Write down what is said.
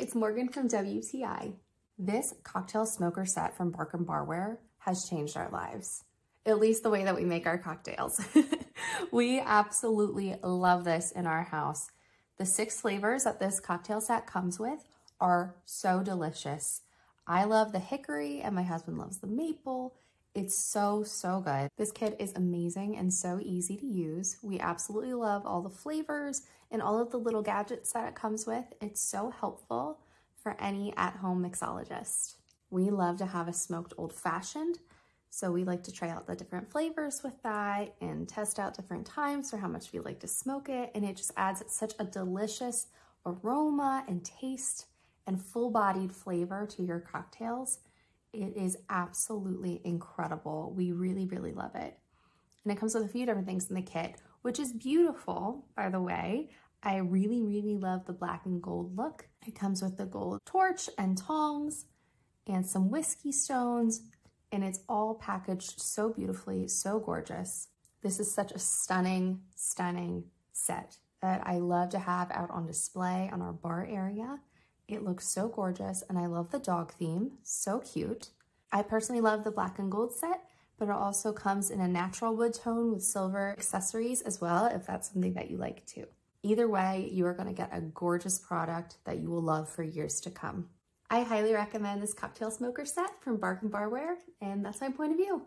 it's Morgan from WTI. This cocktail smoker set from Bark and Barware has changed our lives, at least the way that we make our cocktails. We absolutely love this in our house. The 6 flavors that this cocktail set comes with are so delicious. I love the hickory and my husband loves the maple. It's so, so good. This kit is amazing and so easy to use. We absolutely love all the flavors and all of the little gadgets that it comes with. It's so helpful for any at-home mixologist. We love to have a smoked old-fashioned, so we like to try out the different flavors with that and test out different times for how much we like to smoke it, and it just adds such a delicious aroma and taste and full-bodied flavor to your cocktails. It is absolutely incredible. We really, really love it. And it comes with a few different things in the kit, which is beautiful, by the way. I really, really love the black and gold look. It comes with the gold torch and tongs and some whiskey stones, and it's all packaged so beautifully, so gorgeous. This is such a stunning, stunning set that I love to have out on display on our bar area. It looks so gorgeous, and I love the dog theme, so cute. I personally love the black and gold set, but it also comes in a natural wood tone with silver accessories as well, if that's something that you like too. Either way, you are gonna get a gorgeous product that you will love for years to come. I highly recommend this cocktail smoker set from Bark & Barware, and that's my point of view.